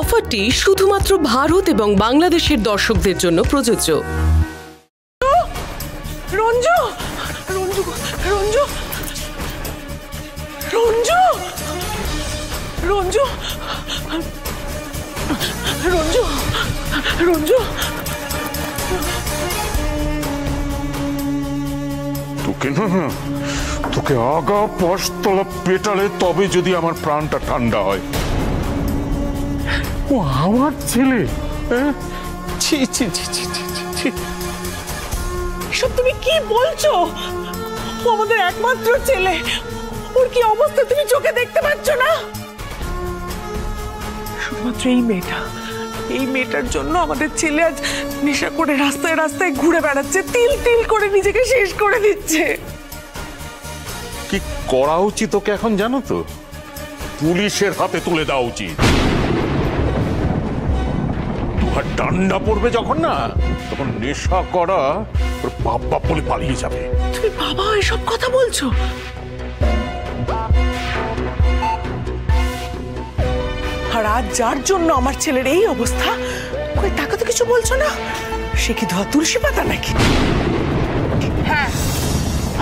অফারটি শুধুমাত্র ভারত এবং বাংলাদেশের দর্শকদের জন্য প্রযোজ্য। রঞ্জু রঞ্জু রঞ্জু রঞ্জু রঞ্জু রঞ্জু রঞ্জু তোকে না তোকে আগা পশতলা পেটালে তবে যদি আমার প্রাণটা ঠান্ডা হয়। ও আমার ছেলে, ছি ছি ছি ছি ছি, সব তুমি কি বলছো? আমাদের একমাত্র ছেলে, ওর কি অবস্থা তুমি চোখে দেখতে পাচ্ছ না? শুধুমাত্র এই মেয়েটার জন্য আমাদের ছেলে আজ নেশা করে রাস্তায় রাস্তায় ঘুরে বেড়াচ্ছে, তিল তিল করে নিজেকে শেষ করে দিচ্ছে। কি করা উচিত ওকে এখন জানো তো? পুলিশের হাতে তুলে দেওয়া উচিত। আর ডান্ডা পড়বে যখন না তখন নেশা করা ওর বাপ বাপ বলে পালিয়ে যাবে। তুমি বাবা এসব কথা বলছো? আর আজ যার জন্য আমার ছেলের এই অবস্থা, কই তাকে তো কিছু বলছো না? সে কি ধোয়া তুলসী পাতা নাকি? হ্যাঁ,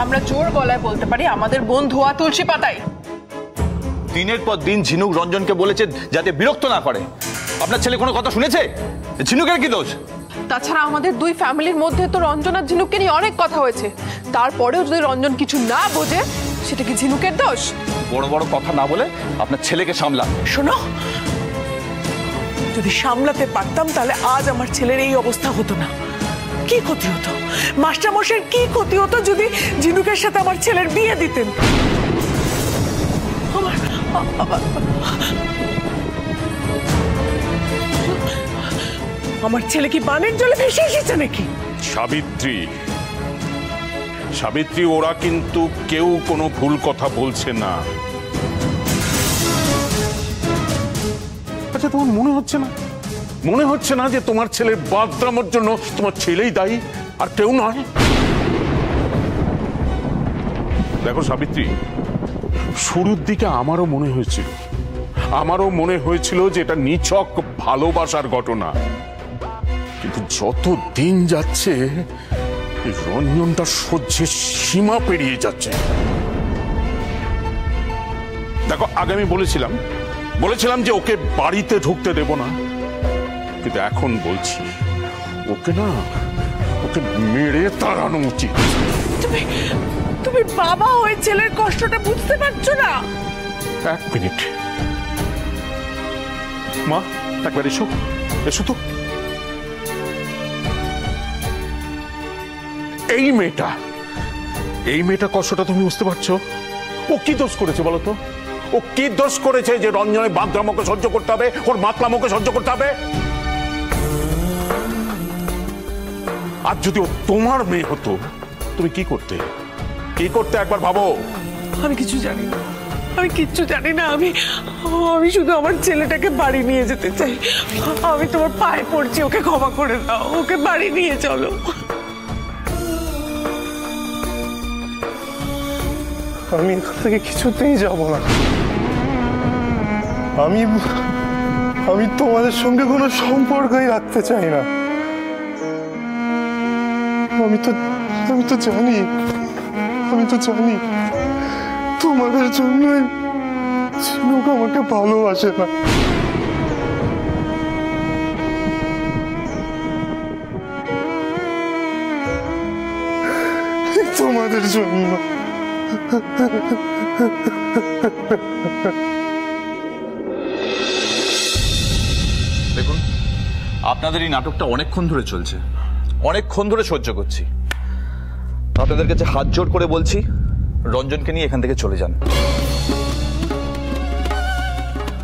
আমরা জোর গলায় বলতে পারি আমাদের বোন ধোয়া তুলসী পাতাই। দিনের পর দিন ঝিনুক রঞ্জনকে বলেছে যাতে বিরক্ত না করে। আপনার ছেলে কোনো কথা শুনেছে? ঝিনুকের কি দোষ? তাছাড়া আমাদের দুই ফ্যামিলির মধ্যে তো রঞ্জন আর ঝিনুককে নিয়ে অনেক কথা হয়েছে, তারপরেও যদি রঞ্জন কিছু না বোঝে সেটা কি ঝিনুকের দোষ? বড় বড় কথা না বলে আপনার ছেলেকে সামলা। শোনো, যদি সামলাতে পারতাম তাহলে আজ আমার ছেলের এই অবস্থা হতো না। কি ক্ষতি হতো মাস্টারমশাইয়ের? কি ক্ষতি হতো যদি ঝিনুকের সাথে আমার ছেলের বিয়ে দিতেন? আমার ছেলে কি বানের জলে ভেসে এসেছে নাকি? সাবিত্রী সাবিত্রী, ওরা কিন্তু কেউ কোনো ভুল কথা বলছে না। আচ্ছা, তোমার মনে হচ্ছে না যে তোমার ছেলের বাদরামোর জন্য তোমার ছেলেই দায়ী আর কেউ নয়? দেখো সাবিত্রী, শুরুর দিকে আমারও মনে হয়েছিল যে এটা নিছক ভালোবাসার ঘটনা, কিন্তু যত দিন যাচ্ছে রঞ্জনটা সহ্যের সীমা পেরিয়ে যাচ্ছে। দেখো, আগে আমি বলেছিলাম যে ওকে বাড়িতে ঢুকতে দেব না, কিন্তু এখন বলছি ওকে মেরে তাড়ানো উচিত। তুমি বাবা হয়ে ছেলের কষ্টটা বুঝতে পারছো না? এক মিনিট মা, একবার এসো তো। এই মেয়েটা কষ্টটা তুমি বুঝতে পারছো? ও কি দোষ করেছে বলো তো? ও কি দোষ করেছে যে রঞ্জনের বাদরামোকে সহ্য করতে হবে, ওর মাতলামোকে সহ্য করতে হবে? আর যদি ও তোমার মেয়ে হতো তুমি কি করতে একবার ভাবো। আমি কিচ্ছু জানি না। আমি শুধু আমার ছেলেটাকে বাড়ি নিয়ে যেতে চাই। আমি তোমার পায়ে পড়ছি, ওকে ক্ষমা করে দাও, ওকে বাড়ি নিয়ে চলো। আমি এখান থেকে কিছুতেই যাব না। আমি তোমাদের সঙ্গে কোনো সম্পর্কই রাখতে চাই না। আমি তো জানি তোমাদের জন্যই ঝিনুক আমাকে ভালোবাসে না। তোমাদের জন্য দেখুন, আপনাদের এই নাটকটা অনেকক্ষণ ধরে সহ্য করছি। আপনাদের কাছে হাত জোড় করে বলছি, রঞ্জনকে নিয়ে এখান থেকে চলে যান।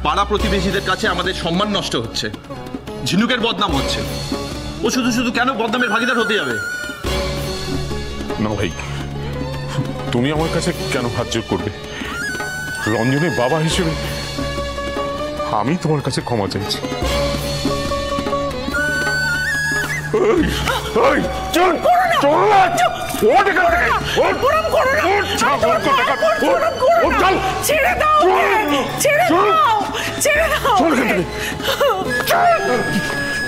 পাড়া প্রতিবেশীদের কাছে আমাদের সম্মান নষ্ট হচ্ছে, ঝিনুকের বদনাম হচ্ছে। ও শুধু শুধু কেন বদনামের ভাগিদার হতে যাবে? না ভাই, তুমি আমার কাছে কেন হাত জোড় করবে? রঞ্জনের বাবা হিসেবে আমি তোমার কাছে ক্ষমা চাইছি। ছেড়ে দাও! ছেড়ে দাও।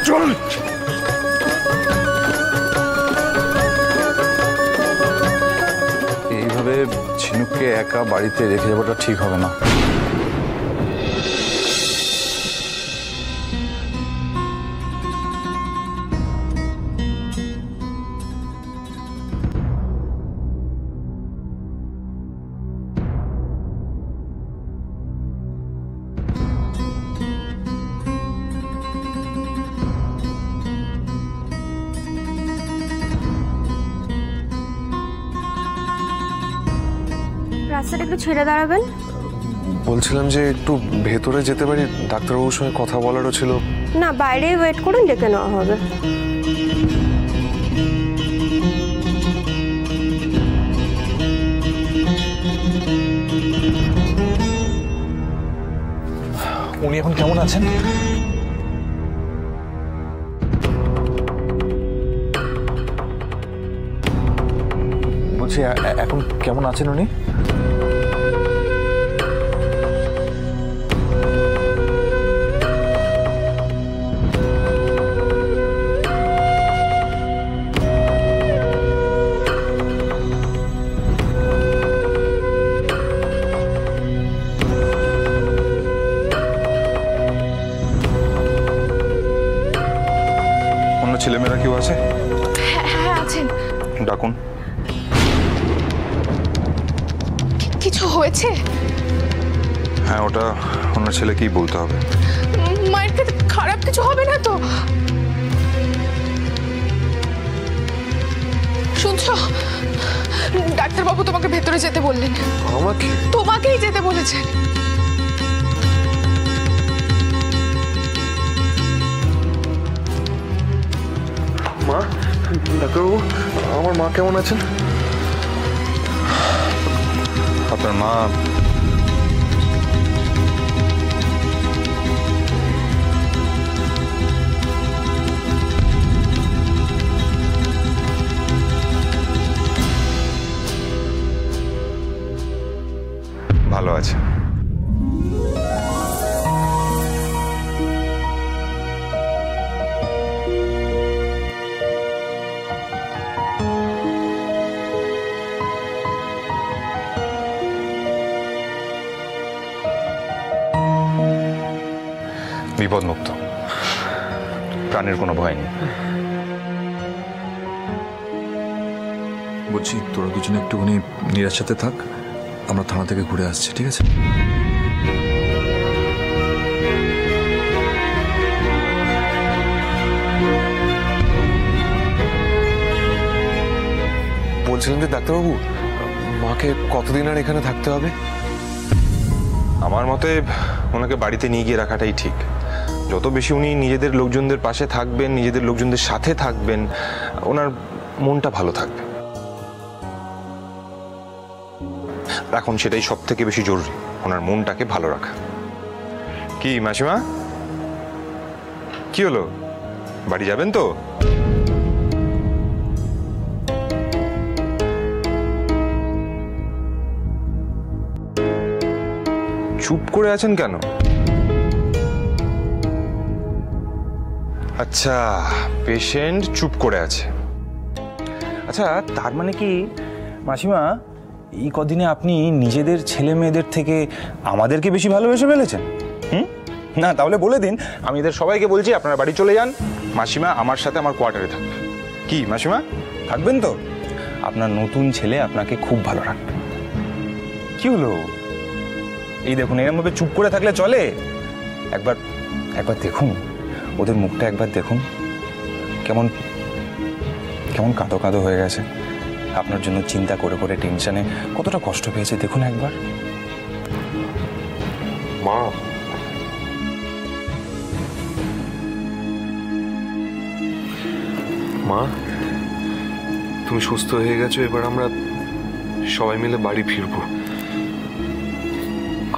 চল এইভাবে ঝিনুককে একা বাড়িতে রেখে যাওয়াটা ঠিক হবে না। ছেড়ে দাঁড়াবেন। বলছিলাম যে একটু ভেতরে যেতে পারি, ডাক্তারবাবুর সঙ্গে কথা বলারও ছিল। না, বাইরে ওয়েট করুন, ডেকে নেওয়া হবে। উনি এখন কেমন আছেন? বলছি এখন কেমন আছেন উনি? ছেলেমেয়েরা কেউ আছে? হ্যাঁ আছেন। ডাকুন। কিছু হয়েছে? হ্যাঁ, ওটা ওনার ছেলেকেই বলতে হবে। মায়ের কাছে খারাপ কিছু হবে না তো? শুনছো, ডাক্তারবাবু তোমাকে ভেতরে যেতে বললেন। আমাকে? তোমাকেই যেতে বলেছেন। মা, ডাক্তারবাবু আমার মা কেমন আছেন? আপনার মা ভালো আছে। বিপদমুক্ত, প্রাণের কোনো ভয় নেই। বলছি তোরা দুজনে একটুখানি নিরার সাথে থাক, আমরা থানা থেকে ঘুরে আসছি, ঠিক আছে? বলছিলাম যে ডাক্তারবাবু মাকে কতদিন আর এখানে থাকতে হবে? আমার মতে ওনাকে বাড়িতে নিয়ে গিয়ে রাখাটাই ঠিক। যত বেশি উনি নিজেদের লোকজনদের পাশে থাকবেন, নিজেদের লোকজনদের সাথে থাকবেন, ওনার মনটা ভালো থাকবে। এখন সেটাই সব থেকে বেশি জরুরি, ওনার মনটাকে ভালো রাখা। কি মাসিমা, কি হলো, বাড়ি যাবেন তো? চুপ করে আছেন কেন? আচ্ছা, পেশেন্ট চুপ করে আছে। আচ্ছা, তার মানে কি মাসিমা এই কদিনে আপনি নিজেদের ছেলে মেয়েদের থেকে আমাদেরকে বেশি ভালোবেসে ফেলেছেন? হুম, না তাহলে বলে দিন, আমি এদের সবাইকে বলছি আপনারা বাড়ি চলে যান। মাসিমা আমার সাথে আমার কোয়ার্টারে থাকবে। কি মাসিমা, থাকবেন তো? আপনার নতুন ছেলে আপনাকে খুব ভালো রাখবে। কি হলো, এই দেখুন, এরমভাবে চুপ করে থাকলে চলে? একবার একবার দেখুন ওদের মুখটা, একবার দেখুন কেমন কেমন কাঁদো কাঁদো হয়ে গেছে। আপনার জন্য চিন্তা করে করে টেনশনে কতটা কষ্ট পেয়েছে দেখুন একবার। মা, মা তুমি সুস্থ হয়ে গেছো, এবার আমরা সবাই মিলে বাড়ি ফিরবো।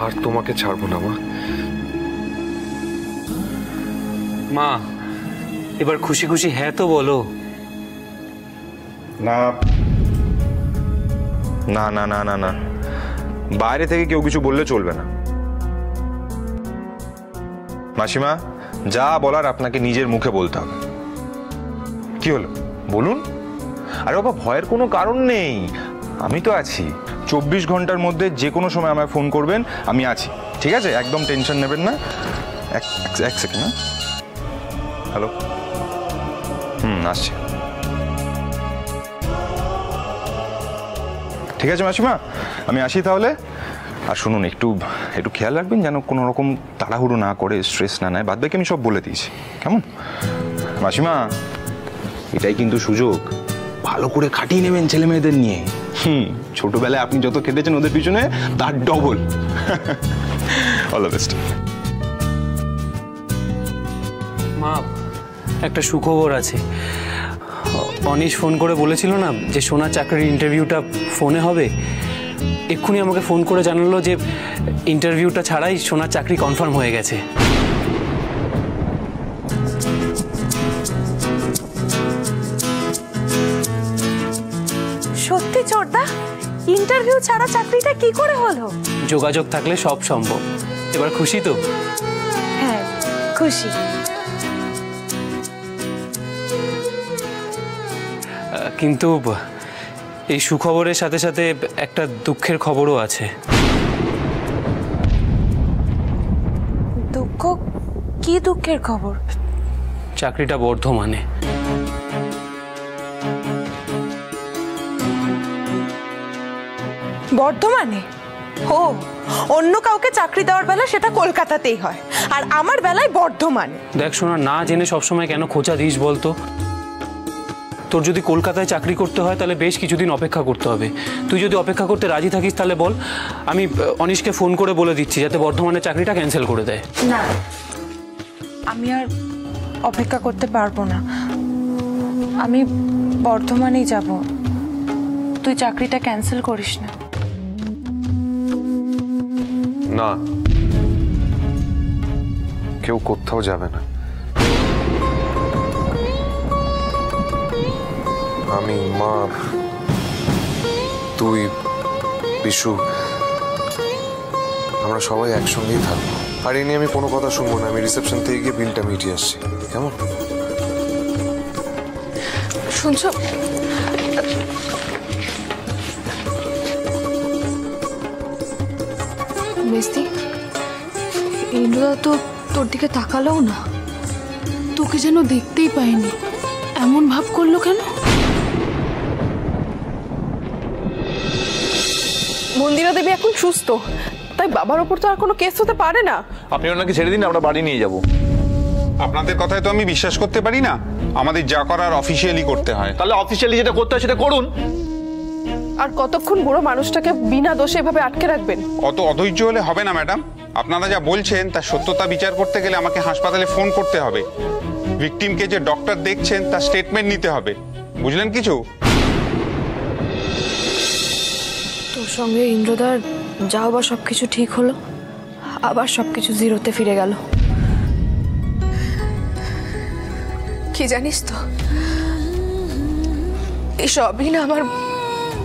আর তোমাকে ছাড়বো না মা। মা, এবার খুশি খুশি হ্যাঁ তো বলো। না না না না না, বাইরে থেকে কেউ কিছু বললে চলবে না। মাসিমা যা বলার আপনাকে নিজের মুখে বলতে হবে। কি হলো বলুন? আরে বাবা ভয়ের কোনো কারণ নেই, আমি তো আছি। 24 ঘন্টার মধ্যে যে কোনো সময় আমায় ফোন করবেন, আমি আছি, ঠিক আছে? একদম টেনশন নেবেন না। এক সেকেন্ড। হ্যালো, আসছি। ঠিক আছে মাসিমা, আমি আসি তাহলে। আর শুনুন, একটু একটু খেয়াল রাখবেন যেন কোনো রকম তাড়াহুড়ো না করে, স্ট্রেস না নেয়। বাদ বাকি আমি সব বলে দিয়েছি, কেমন মাসিমা? এটাই কিন্তু সুযোগ, ভালো করে খাটিয়ে নেবেন ছেলে মেয়েদের নিয়ে। ছোটবেলায় আপনি যত খেটেছেন ওদের পিছনে তার ডবল। All the best. মা, একটা সুখবর আছে। অনিশ ফোন করে বলেছিল না যে সোনা চাকরির ইন্টারভিউটা ফোনে হবে। এক্ষুনি আমাকে ফোন করে জানালো যে ইন্টারভিউটা ছাড়াই সোনার চাকরি কনফার্ম হয়ে গেছে। সত্যি চোরদা, ইন্টারভিউ ছাড়া চাকরিটা কি করে হলো? যোগাযোগ থাকলে সব সম্ভব। এবার খুশি তো? হ্যাঁ খুশি। কিন্তু এই সুখবরের সাথে সাথে একটা দুঃখের খবরও আছে। দুঃখ? কি দুঃখের খবর? চাকরিটা বর্ধমানে। বর্ধমানে? ও, অন্য কাউকে চাকরি দেওয়ার বেলা সেটা কলকাতাতেই হয়, আর আমার বেলায় বর্ধমানে। দেখ শোনা, না জেনে সবসময় কেন খোঁচা দিস বলতো? তোর যদি কলকাতায় চাকরি করতে হয় তাহলে বেশ কিছুদিন অপেক্ষা করতে হবে। তুই যদি অপেক্ষা করতে রাজি থাকিস তাহলে বল, আমি অনিশকে ফোন করে বলে দিচ্ছি যাতে বর্ধমানে চাকরিটা ক্যান্সেল করে দেয়। না, আমি আর অপেক্ষা করতে পারবো না, আমি বর্ধমানেই যাব। তুই চাকরিটা ক্যান্সেল করিস না। না, কেউ কোথাও যাবে না, আমি, মা, তুই, বিশু, আমরা সবাই একসঙ্গেই থাকবো। আর এ নিয়ে আমি কোনো কথা শুনবো না। আমি রিসেপশন থেকে গিয়ে বিলটা মিটিয়ে আসছি, কেমন? শুনছো, ইন্দ্রা তো তোর দিকে তাকালো না, তোকে যেন দেখতেই পাইনি, এমন ভাব করলো কেন? মন্দিরা দেবী এখন সুস্থ, তাই বাবার উপর তো আর কোনো কেস হতে পারে না। আপনি ওনাকে ছেড়ে দিন, আমরা বাড়ি নিয়ে যাব। আপনাদের কথায় তো আমি বিশ্বাস করতে পারি না, আমাদের যা করার অফিশিয়ালি করতে হয়। তাহলে অফিশিয়ালি যেটা করতে হয় সেটা করুন। আর কতক্ষণ বুড়ো মানুষটাকে বিনা দোষে এভাবে আটকে রাখবেন? অত অধৈর্য হলে হবে না ম্যাডাম। আপনারা যা বলছেন তার সত্যতা বিচার করতে গেলে আমাকে হাসপাতালে ফোন করতে হবে, ভিকটিমকে যে ডক্টর দেখছেন তার স্টেটমেন্ট নিতে হবে, বুঝলেন? কিছু সঙ্গে ইন্দ্রদার যাও বা সবকিছু ঠিক হলো, আবার সবকিছু জিরোতে ফিরে গেল। কি জানিস তো, এসবই না আমার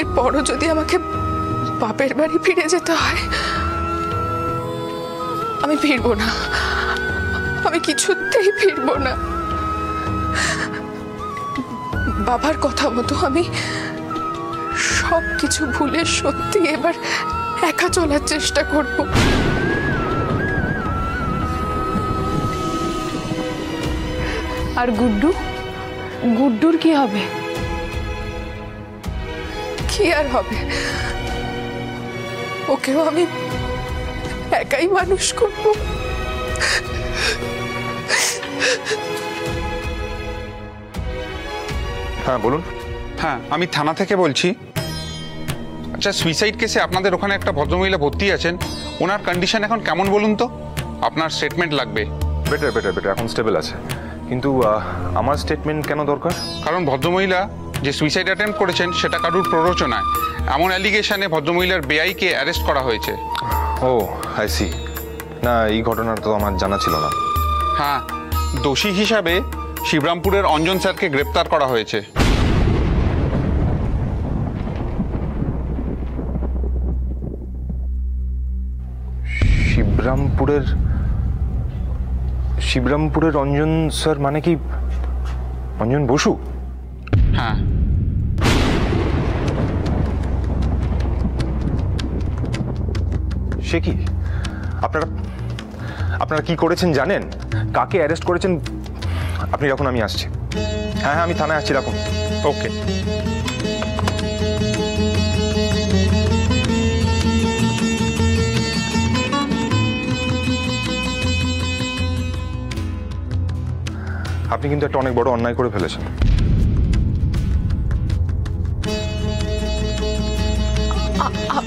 এরপরও যদি আমাকে বাপের বাড়ি ফিরে যেতে হয়, আমি ফিরবো না, আমি কিছুতেই ফিরবো না। বাবার কথা মতো আমি সব কিছু ভুলে সত্যি এবার একা চলার চেষ্টা করব। আর গুড্ডুর কি হবে? কি আর হবে, ওকেও আমি একাই মানুষ করব। হ্যাঁ বলুন। হ্যাঁ, আমি থানা থেকে বলছি। আচ্ছা সুইসাইড কেসে আপনাদের ওখানে একটা ভদ্রমহিলা ভর্তি আছেন, ওনার কন্ডিশন এখন কেমন বলুন তো? আপনার স্টেটমেন্ট লাগবে। বেটার বেটার বেটার, এখন স্টেবল আছে। কিন্তু আমার স্টেটমেন্ট কেন দরকার? কারণ ভদ্রমহিলা যে সুইসাইড অ্যাটেম্প করেছেন সেটা কারুর প্ররোচনায়, এমন অ্যালিগেশনে ভদ্রমহিলার বেআইকে অ্যারেস্ট করা হয়েছে। ও আই সি, না এই ঘটনাটা তো আমার জানা ছিল না। হ্যাঁ, দোষী হিসাবে শিবরামপুরের অঞ্জন স্যারকে গ্রেপ্তার করা হয়েছে। শিবরামপুরের অঞ্জন স্যার মানে কি অঞ্জন বসু? হ্যাঁ, সে কি আপনারা কি করেছেন জানেন? কাকে অ্যারেস্ট করেছেন? আপনি রাখুন, আমি আসছি। হ্যাঁ হ্যাঁ, আমি থানায় আসছি, রাখুন। ওকে, আপনি কিন্তু একটা অনেক বড় অন্যায় করে ফেলেছেন।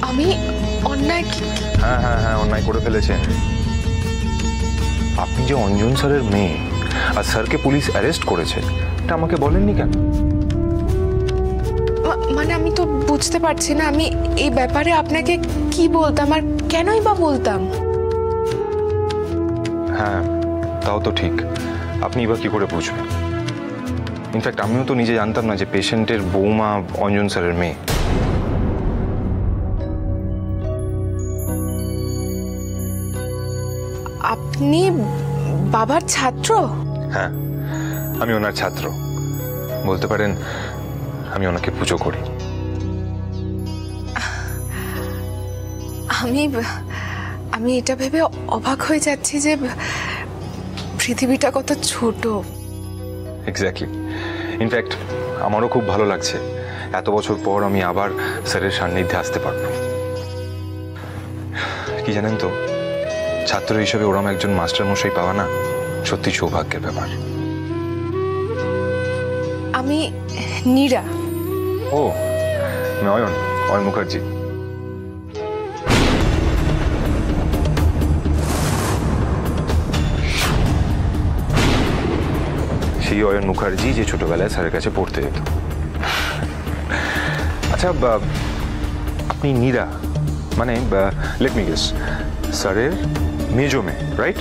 আমি অন্যায়? হ্যাঁ হ্যাঁ হ্যাঁ, অন্যায় করে ফেলেছেন। আপনি যে অঞ্জন স্যারের মেয়ে আর স্যারকে পুলিশ অ্যারেস্ট করেছে, এটা আমাকে বলেননি কেন? মানে আমি তো বুঝতে পারছি না আমি এই ব্যাপারে আপনাকে কি বলতাম আর কেনই বা বলতাম। হ্যাঁ তাও তো ঠিক, আপনি এবার কি করে বুঝবেন? ইনফ্যাক্ট আমিও তো নিজে জানতাম না যে পেশেন্টের বৌমা অঞ্জন স্যারের মেয়ে। আপনি বাবার ছাত্র? হ্যাঁ, আমি ওনার ছাত্র, বলতে পারেন আমি ওনাকে পুজো করি। আমি এটা ভেবে অবাক হয়ে যাচ্ছি যে পৃথিবীটা কত ছোট। এক্স্যাক্টলি, ইনফ্যাক্ট আমারও খুব ভালো লাগছে, এত বছর পর আমি আবার স্যারের সান্নিধ্যে আসতে পারব। কি জানেন তো, ছাত্র হিসেবে ওরম একজন মাস্টারমশাই পাওয়া না সত্যি সৌভাগ্যের ব্যাপার। আমি নীরা। ও নয়ন, অয়ন মুখার্জি। সেই অয়ন মুখার্জি যে ছোটবেলায় স্যারের কাছে পড়তে যেত। আচ্ছা আপনি নীরা, মানে লেট মি গেস, স্যারের মেজো মেয়ে, রাইট?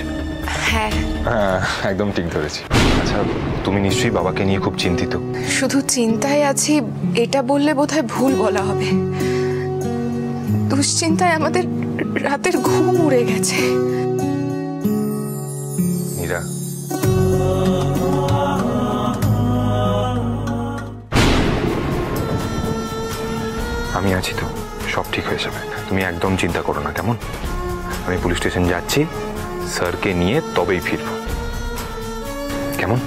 হ্যাঁ হ্যাঁ, একদম ঠিক ধরেছি। আচ্ছা তুমি নিশ্চয়ই বাবাকে নিয়ে খুব চিন্তিত? শুধু চিন্তায় আছি এটা বললে বোধহয় ভুল বলা হবে। দুশ্চিন্তায় আমাদের রাতের ঘুম উড়ে গেছে। নীরা, আমি আছি তো, সব ঠিক হয়ে যাবে, তুমি একদম চিন্তা করো না, কেমন? আমি পুলিশ স্টেশন যাচ্ছি, স্যারকে নিয়ে তবেই ফিরব, কেমন?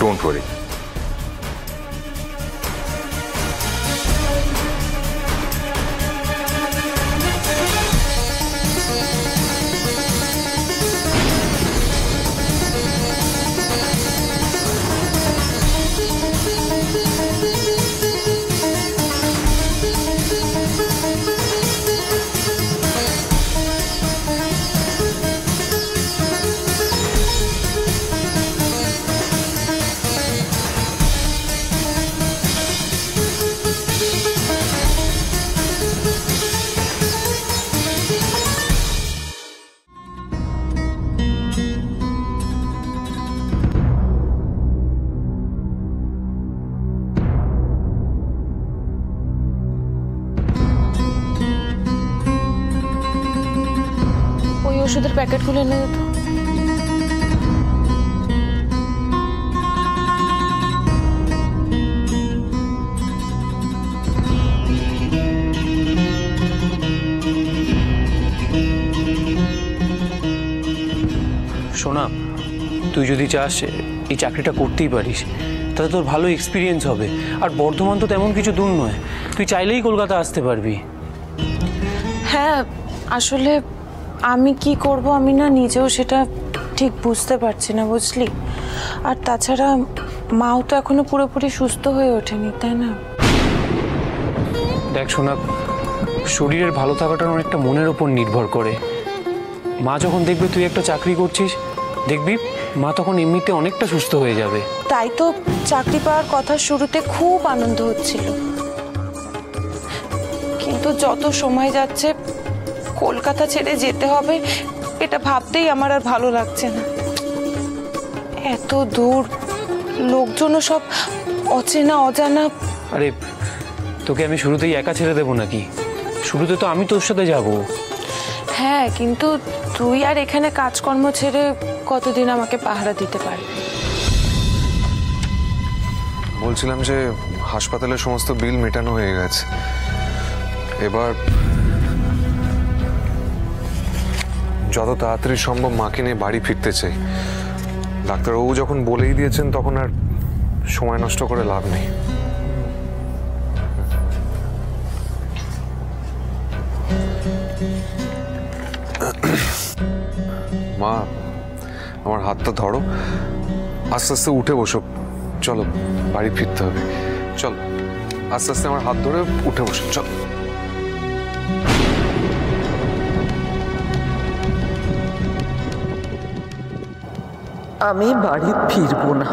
Don't worry. ওষুধের প্যাকেটগুলো এনে দিত। শোনা, তুই যদি চাস এই চাকরিটা করতেই পারিস, তাতে তোর ভালো এক্সপিরিয়েন্স হবে। আর বর্ধমান তো তেমন কিছু দূর নয়, তুই চাইলেই কলকাতা আসতে পারবি। হ্যাঁ, আসলে আমি কি করব আমি না নিজেও সেটা ঠিক বুঝতে পারছি না বুঝলি। আর তাছাড়া মাও তো এখনো পুরোপুরি সুস্থ হয়ে ওঠেনি, তাই না? দেখ সোনা, শরীরের ভালো থাকাটা অনেকটা মনের উপর নির্ভর করে। মা যখন দেখবে তুই একটা চাকরি করছিস, দেখবি মা তখন এমনিতে অনেকটা সুস্থ হয়ে যাবে। তাই তো চাকরি পাওয়ার কথা শুরুতে খুব আনন্দ হচ্ছিল, কিন্তু যত সময় যাচ্ছে কলকাতা ছেড়ে যেতে হবে এটা ভাবতেই আমার আর ভালো লাগছে না। এত দূর, লোকজনও সব অচেনা অজানা। আরে তোকে আমি শুরুতেই একা ছেড়ে দেবো নাকি? শুরুতে তো আমি তোর সাথে যাব। হ্যাঁ, কিন্তু তুই আর এখানে কাজকর্ম ছেড়ে কতদিন আমাকে পাহারা দিতে পারবি? বলছিলাম যে হাসপাতালের সমস্ত বিল মেটানো হয়ে গেছে, এবার যত তাড়াতাড়ি সম্ভব মাকে নিয়ে বাড়ি ফিরতে চাই। ডাক্তারবাবু যখন বলেই দিয়েছেন তখন আর সময় নষ্ট করে লাভ নেই। মা, আমার হাতটা ধরো, আস্তে আস্তে উঠে বসো, চলো বাড়ি ফিরতে হবে। চল, আস্তে আস্তে আমার হাত ধরে উঠে বসো, চল। আমি বাড়ি ফিরবো না।